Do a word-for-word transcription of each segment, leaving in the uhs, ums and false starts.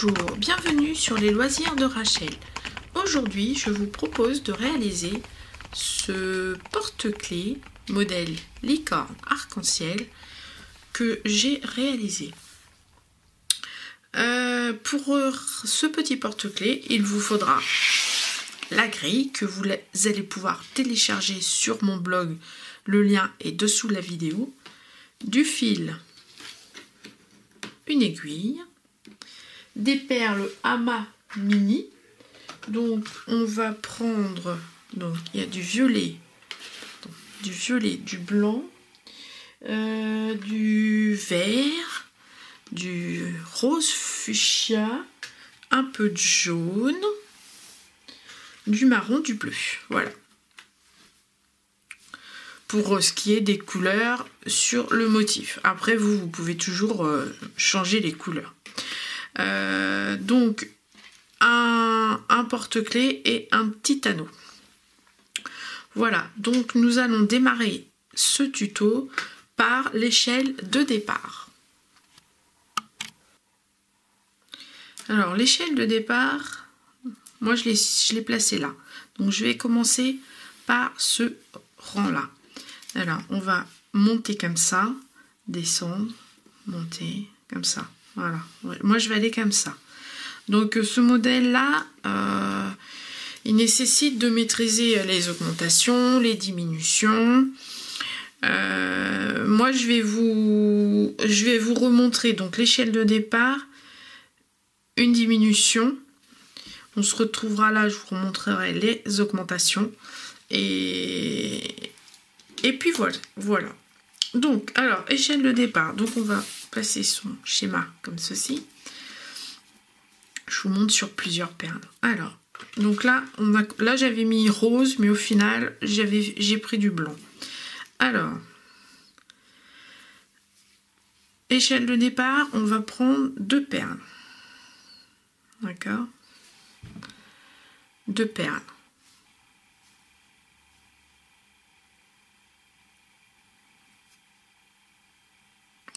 Bonjour, bienvenue sur les loisirs de Rachel. Aujourd'hui, je vous propose de réaliser ce porte-clés modèle licorne arc-en-ciel que j'ai réalisé. Euh, pour ce petit porte-clés, il vous faudra la grille que vous allez pouvoir télécharger sur mon blog. Le lien est dessous la vidéo. Du fil, une aiguille, des perles Hama mini. Donc on va prendre, donc il y a du violet, donc, du violet, du blanc, euh, du vert, du rose fuchsia, un peu de jaune, du marron, du bleu. Voilà. Pour ce qui est des couleurs sur le motif. Après vous, vous pouvez toujours euh, changer les couleurs. Euh, donc un, un porte-clés et un petit anneau. Voilà, donc nous allons démarrer ce tuto par l'échelle de départ. Alors l'échelle de départ, moi je l'ai je l'ai placée là. Donc je vais commencer par ce rang là. Alors on va monter comme ça, descendre, monter comme ça. Voilà, moi je vais aller comme ça. Donc ce modèle-là, euh, il nécessite de maîtriser les augmentations, les diminutions. Euh, moi je vais vous, je vais vous remontrer donc l'échelle de départ, une diminution. On se retrouvera là, je vous remontrerai les augmentations. Et, et puis voilà, voilà. Donc, alors, échelle de départ. Donc, on va placer son schéma comme ceci. Je vous montre sur plusieurs perles. Alors, donc là, on a, là j'avais mis rose, mais au final, j'avais, j'ai pris du blanc. Alors, échelle de départ, on va prendre deux perles. D'accord? Deux perles.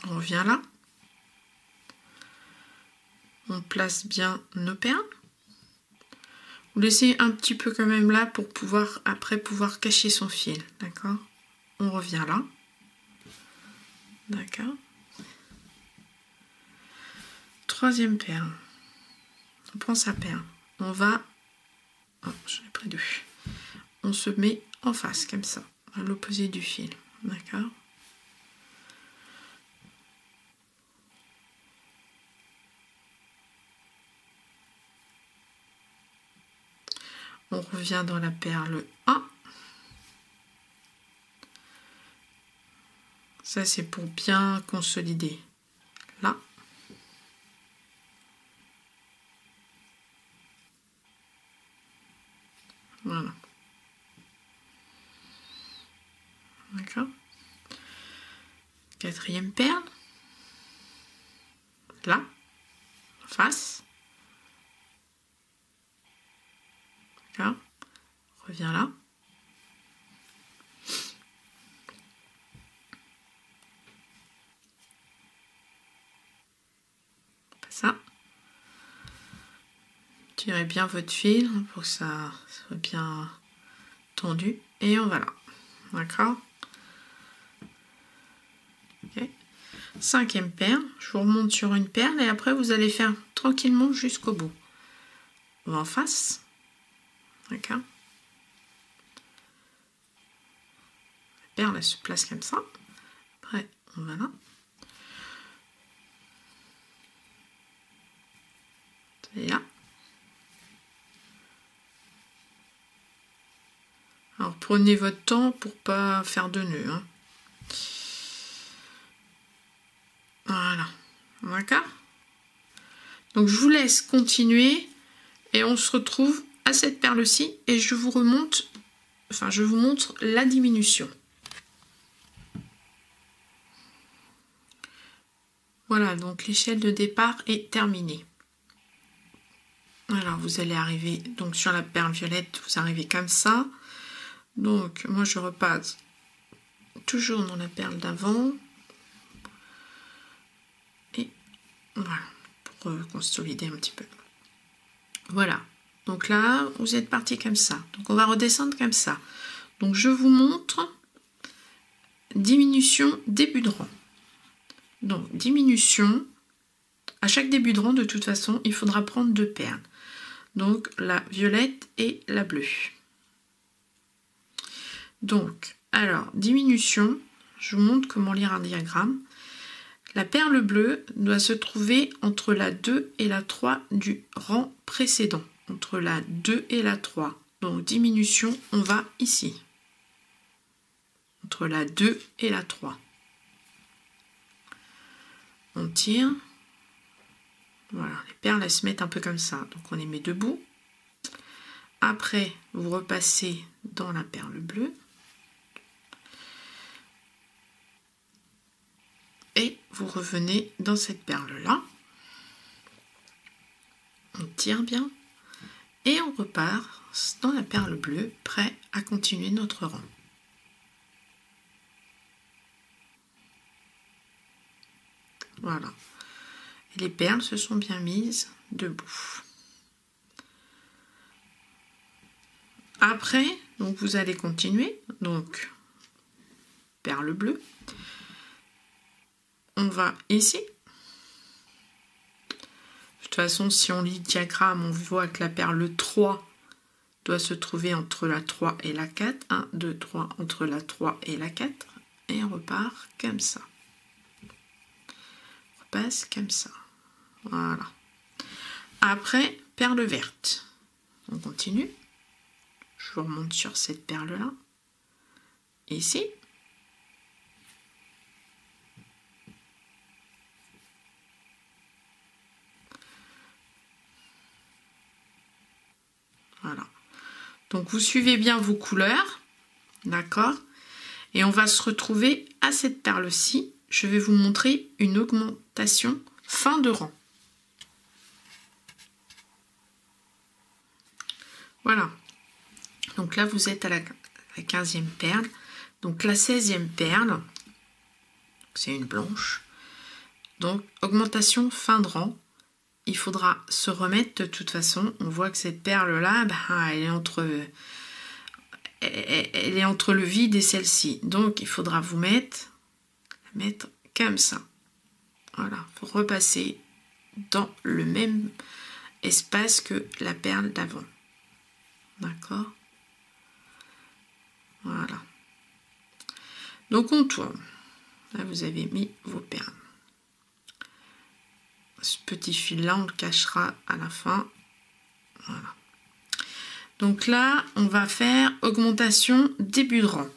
On revient là, on place bien nos perles. Vous laissez un petit peu quand même là pour pouvoir après pouvoir cacher son fil, d'accord? On revient là, d'accord? Troisième perle, on prend sa perle, on va, oh, j'en ai pris deux, on se met en face comme ça, à l'opposé du fil, d'accord? On revient dans la perle un. Ça, c'est pour bien consolider. Là. Voilà. D'accord. Quatrième perle. Là. Face. Là, on revient là. Pas ça. Tirez bien votre fil pour que ça soit bien tendu. Et on va là. D'accord? Ok. Cinquième perle. Je vous remonte sur une perle et après vous allez faire tranquillement jusqu'au bout. On va en face. D'accord. La perle elle se place comme ça. Après, on va là. Et là. Alors prenez votre temps pour pas faire de nœuds. Hein. Voilà. D'accord. Donc je vous laisse continuer et on se retrouve à cette perle-ci et je vous remonte, enfin je vous montre la diminution. Voilà, donc l'échelle de départ est terminée. Alors vous allez arriver donc sur la perle violette, vous arrivez comme ça. Donc moi je repasse toujours dans la perle d'avant. Et voilà, pour consolider un petit peu. Voilà. Donc là, vous êtes parti comme ça. Donc on va redescendre comme ça. Donc je vous montre diminution début de rang. Donc diminution, à chaque début de rang, de toute façon, il faudra prendre deux perles. Donc la violette et la bleue. Donc, alors, diminution, je vous montre comment lire un diagramme. La perle bleue doit se trouver entre la deux et la trois du rang précédent. Entre la deux et la trois. Donc, diminution, on va ici. Entre la deux et la trois. On tire. Voilà, les perles, elles se mettent un peu comme ça. Donc, on les met debout. Après, vous repassez dans la perle bleue. Et vous revenez dans cette perle-là. On tire bien. Et on repart dans la perle bleue, prêt à continuer notre rang. Voilà. Et les perles se sont bien mises debout. Après, donc vous allez continuer. Donc, perle bleue. On va ici. De toute façon, si on lit le diagramme, on voit que la perle trois doit se trouver entre la trois et la quatre. un, deux, trois, entre la trois et la quatre. Et on repart comme ça. On repasse comme ça. Voilà. Après, perle verte. On continue. Je vous remonte sur cette perle-là. Ici. Voilà. Donc vous suivez bien vos couleurs, d'accord? Et on va se retrouver à cette perle-ci. Je vais vous montrer une augmentation fin de rang. Voilà. Donc là, vous êtes à la quinzième perle. Donc la seizième perle, c'est une blanche. Donc augmentation fin de rang. Il faudra se remettre de toute façon. On voit que cette perle-là, bah, elle est entre, elle est entre le vide et celle-ci. Donc, il faudra vous mettre, mettre comme ça. Voilà, pour repasser dans le même espace que la perle d'avant. D'accord? Voilà. Donc, on tourne. Là, vous avez mis vos perles. Ce petit fil-là, on le cachera à la fin. Voilà. Donc là, on va faire augmentation début de rang.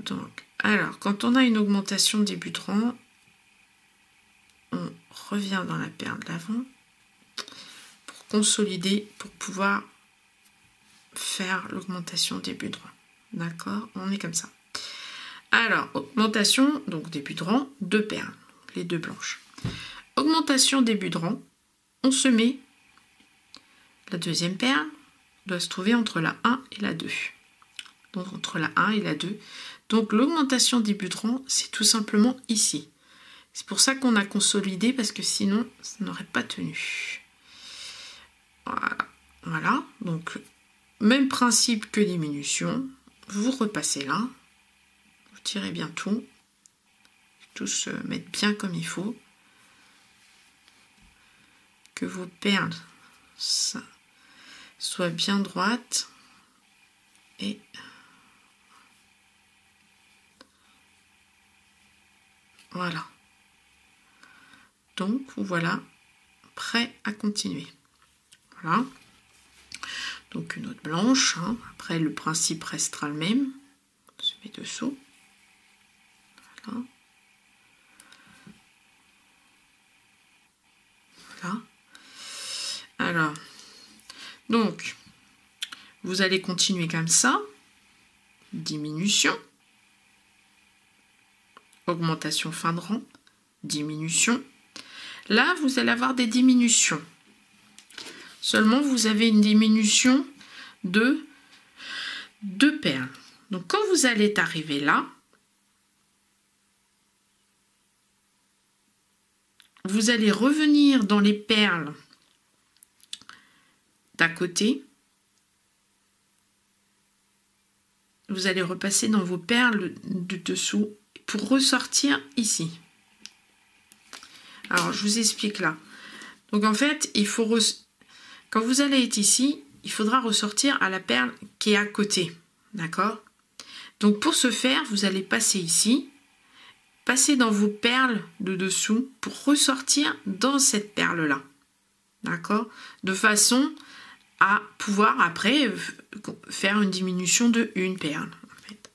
Donc, alors, quand on a une augmentation début de rang, on revient dans la paire de l'avant pour consolider, pour pouvoir faire l'augmentation début de rang. D'accord? On est comme ça. Alors, augmentation, donc début de rang, deux paires, les deux blanches. Augmentation début de rang, on se met, la deuxième perle doit se trouver entre la un et la deux. Donc entre la un et la deux. Donc l'augmentation début de rang, c'est tout simplement ici. C'est pour ça qu'on a consolidé, parce que sinon, ça n'aurait pas tenu. Voilà. Voilà. Donc, même principe que diminution. Vous repassez là. Vous tirez bien tout. Tout se met bien comme il faut. Que vos perles soient bien droites et voilà. Donc voilà, prêt à continuer. Voilà. Donc une autre blanche. Hein. Après le principe restera le même. On se met dessous. Voilà. Voilà. Alors, donc, vous allez continuer comme ça. Diminution. Augmentation fin de rang. Diminution. Là, vous allez avoir des diminutions. Seulement, vous avez une diminution de deux perles. Donc, quand vous allez arriver là, vous allez revenir dans les perles d'à côté. Vous allez repasser dans vos perles de dessous pour ressortir ici. Alors, je vous explique là. Donc, en fait, il faut re... quand vous allez être ici, il faudra ressortir à la perle qui est à côté. D'accord? Donc, pour ce faire, vous allez passer ici, passer dans vos perles de dessous pour ressortir dans cette perle-là. D'accord? De façon à pouvoir, après, faire une diminution de une perle. En fait.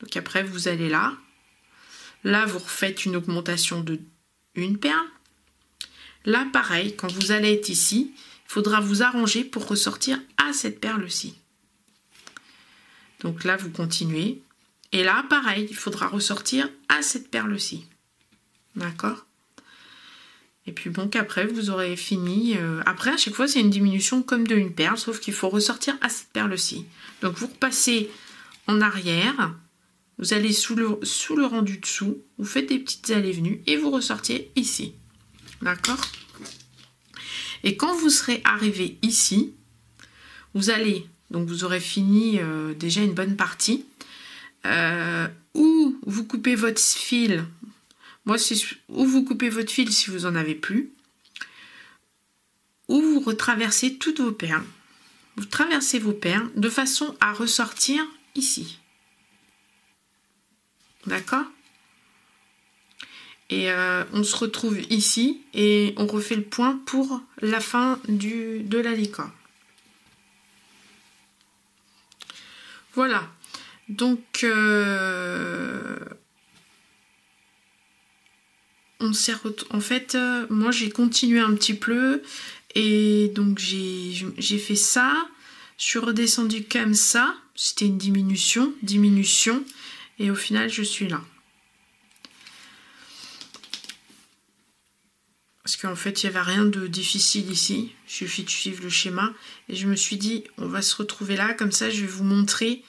Donc, après, vous allez là. Là, vous refaites une augmentation de une perle. Là, pareil, quand vous allez être ici, il faudra vous arranger pour ressortir à cette perle-ci. Donc là, vous continuez. Et là, pareil, il faudra ressortir à cette perle-ci. D'accord? Et puis bon, qu'après, vous aurez fini. Après, à chaque fois, c'est une diminution comme de une perle, sauf qu'il faut ressortir à cette perle-ci. Donc, vous repassez en arrière. Vous allez sous le, sous le rang du dessous, vous faites des petites allées-venues et vous ressortez ici. D'accord? Et quand vous serez arrivé ici, vous allez, donc vous aurez fini euh, déjà une bonne partie, euh, ou vous coupez votre fil, moi c'est ou vous coupez votre fil si vous n'en avez plus, ou vous retraversez toutes vos perles. Vous traversez vos perles de façon à ressortir ici. D'accord? Et euh, on se retrouve ici et on refait le point pour la fin du, de la licorne. Voilà. Donc, euh, on s'est en fait, euh, moi j'ai continué un petit peu et donc j'ai fait ça. Je suis redescendue comme ça. C'était une diminution, diminution. Et au final, je suis là. Parce qu'en fait, il n'y avait rien de difficile ici. Il suffit de suivre le schéma. Et je me suis dit, on va se retrouver là. Comme ça, je vais vous montrer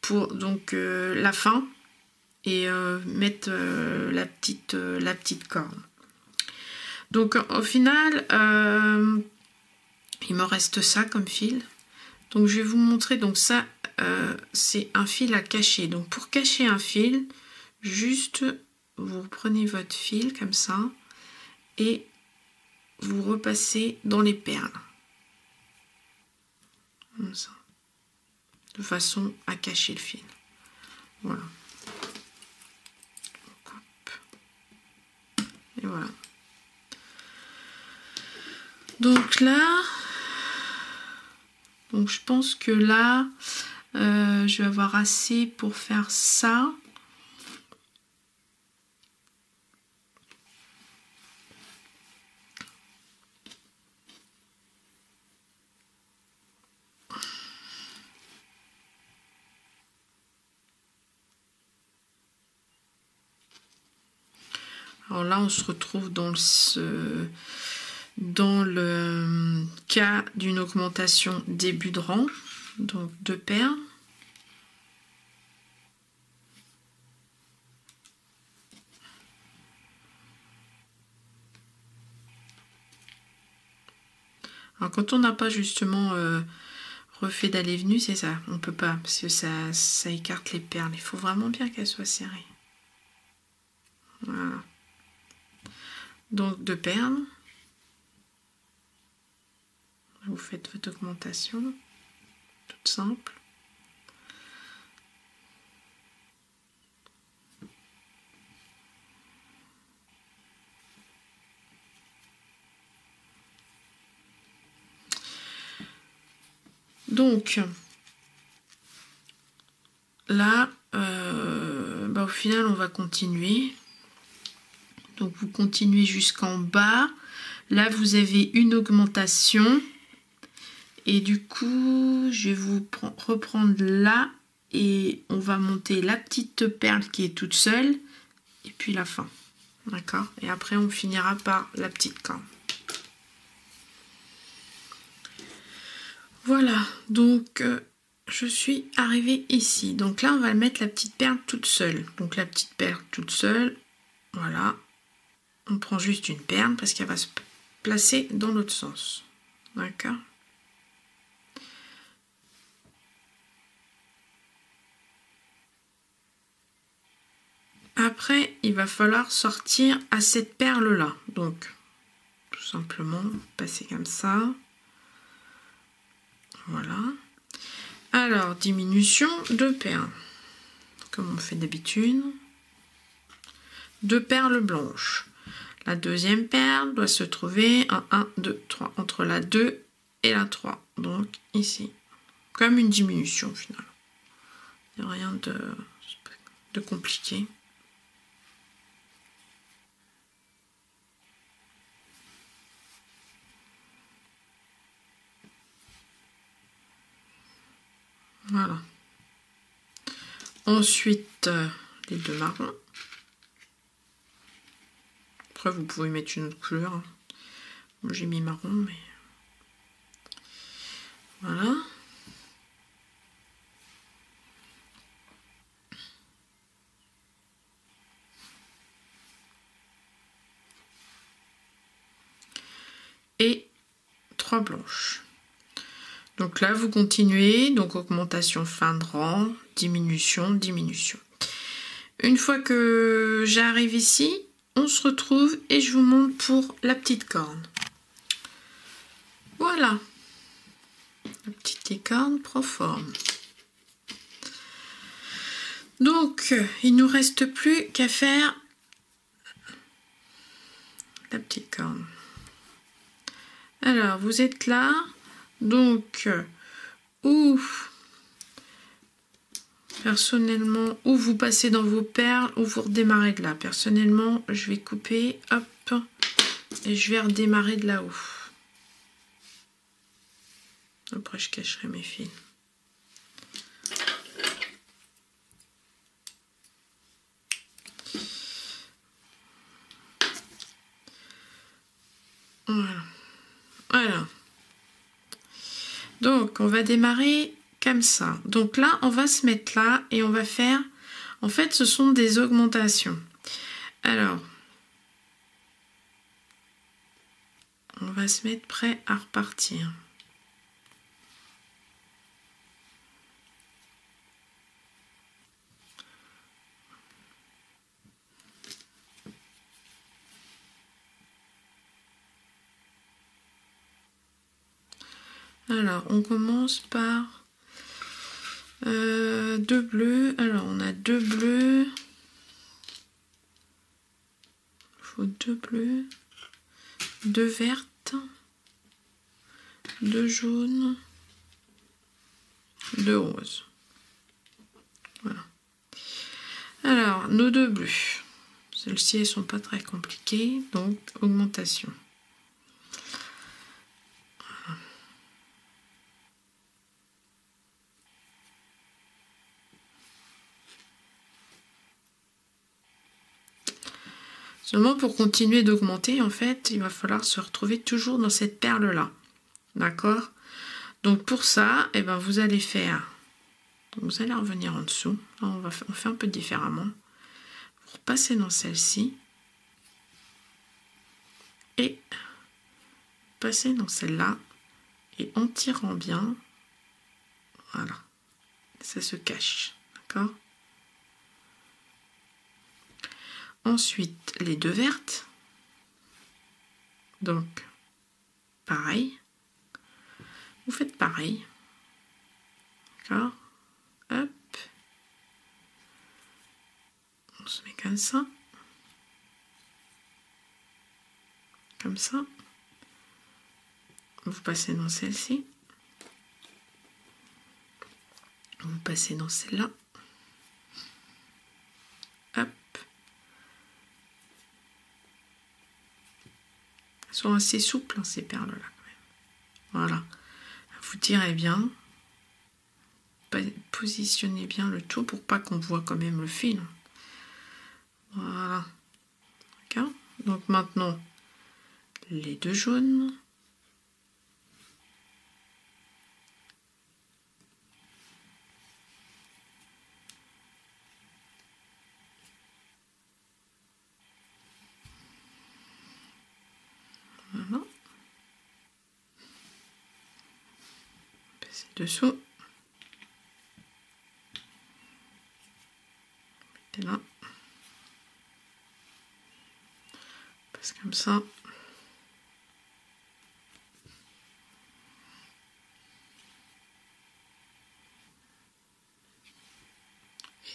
pour donc euh, la fin. Et euh, mettre euh, la, petite, euh, la petite corne. Donc, au final, euh, il me reste ça comme fil. Donc, je vais vous montrer donc ça. Euh, c'est un fil à cacher. Donc pour cacher un fil, juste vous prenez votre fil comme ça et vous repassez dans les perles. Comme ça. De façon à cacher le fil. Voilà. On coupe. Et voilà. Donc là, donc je pense que là, Euh, je vais avoir assez pour faire ça. Alors là, on se retrouve dans le, dans le cas d'une augmentation début de rang. Donc deux paires. Alors quand on n'a pas justement euh, refait d'aller venu, c'est ça, on peut pas parce que ça, ça écarte les perles. Il faut vraiment bien qu'elles soient serrées. Voilà. Donc deux perles. Vous faites votre augmentation. Toute simple. Donc là, euh, bah au final, on va continuer. Donc vous continuez jusqu'en bas. Là, vous avez une augmentation. Et du coup, je vais vous reprendre là et on va monter la petite perle qui est toute seule et puis la fin. D'accord? Et après, on finira par la petite corne. Voilà, donc euh, je suis arrivée ici. Donc là, on va mettre la petite perle toute seule. Donc la petite perle toute seule, voilà. on prend juste une perle parce qu'elle va se placer dans l'autre sens. D'accord ? Après, il va falloir sortir à cette perle-là. Donc, tout simplement, passer comme ça. Voilà. Alors, diminution de perles, comme on fait d'habitude. Deux perles blanches. La deuxième perle doit se trouver à un, deux, trois, entre la deux et la trois. Donc, ici. Comme une diminution, au final. Il n'y a rien de, de compliqué. Voilà. Ensuite, euh, les deux marrons. Après, vous pouvez mettre une autre couleur. Hein. J'ai mis marron, mais... Voilà. Et trois blanches. Donc là, vous continuez, donc augmentation fin de rang, diminution, diminution. Une fois que j'arrive ici, on se retrouve et je vous montre pour la petite corne. Voilà, la petite écorne proforme. Donc, il ne nous reste plus qu'à faire la petite corne. Alors, vous êtes là. Donc, ou personnellement, ou vous passez dans vos perles, ou vous redémarrez de là. Personnellement, je vais couper, hop, et je vais redémarrer de là-haut. Après, je cacherai mes fils. Voilà. Voilà. Donc, on va démarrer comme ça. Donc là, on va se mettre là et on va faire... En fait, ce sont des augmentations. Alors, on va se mettre prêt à repartir. Alors, on commence par euh, deux bleus. Alors, on a deux bleus. Il faut deux bleus, deux vertes, deux jaunes, deux roses. Voilà. Alors, nos deux bleus. Celles-ci, elles ne sont pas très compliquées. Donc, augmentation. Seulement pour continuer d'augmenter, en fait, il va falloir se retrouver toujours dans cette perle-là. D'accord? Donc pour ça, eh ben, vous allez faire... Donc vous allez revenir en dessous. Là, on va faire, on fait un peu différemment. Vous repassez dans celle-ci. Et passez dans celle-là. Et en tirant bien, voilà. Ça se cache. D'accord? Ensuite, les deux vertes. Donc, pareil. Vous faites pareil. D'accord? Hop. On se met comme ça. Comme ça. Vous passez dans celle-ci. Vous passez dans celle-là. Sont assez souples, hein, ces perles là quand même. Voilà, vous tirez bien, positionnez bien le tout pour pas qu'on voit quand même le fil. Voilà. D'accord. Donc maintenant les deux jaunes, dessous. Mettez là. On passe comme ça.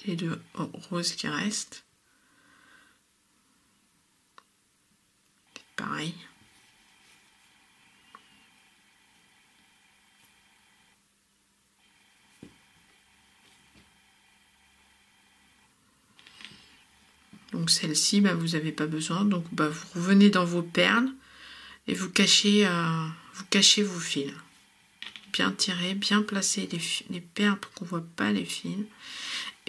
Et les deux roses qui restent. Pareil. Donc celle-ci, bah, vous n'avez pas besoin. Donc bah, vous revenez dans vos perles et vous cachez, euh, vous cachez vos fils. Bien tirer, bien placer les, les perles pour qu'on ne voit pas les fils.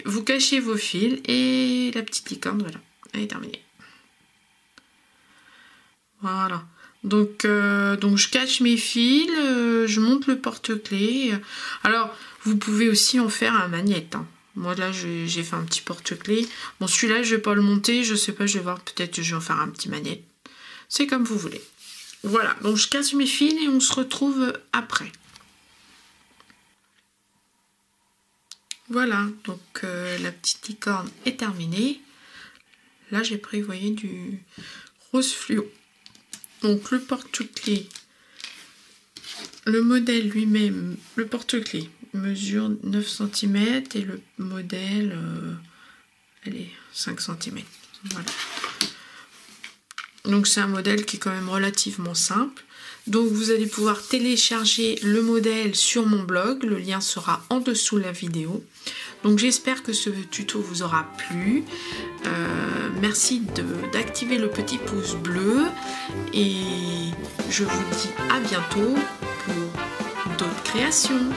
Vous cachez vos fils et la petite licorne, voilà, elle est terminée. Voilà, donc, euh, donc je cache mes fils, euh, je monte le porte-clés. Alors, vous pouvez aussi en faire un magnète. Hein. Moi, là, j'ai fait un petit porte-clés. Bon, celui-là, je ne vais pas le monter, je ne sais pas, je vais voir, peut-être que je vais en faire un petit magnète. C'est comme vous voulez. Voilà, donc je casse mes fils et on se retrouve après. Voilà, donc euh, la petite licorne est terminée. Là, j'ai pris, vous voyez, du rose fluo. Donc le porte-clés, le modèle lui-même, le porte-clés mesure neuf centimètres et le modèle, euh, allez, cinq centimètres. Voilà. Donc c'est un modèle qui est quand même relativement simple. Donc vous allez pouvoir télécharger le modèle sur mon blog, le lien sera en dessous de la vidéo. Donc j'espère que ce tuto vous aura plu. Euh, merci d'activer le petit pouce bleu et je vous dis à bientôt pour d'autres créations.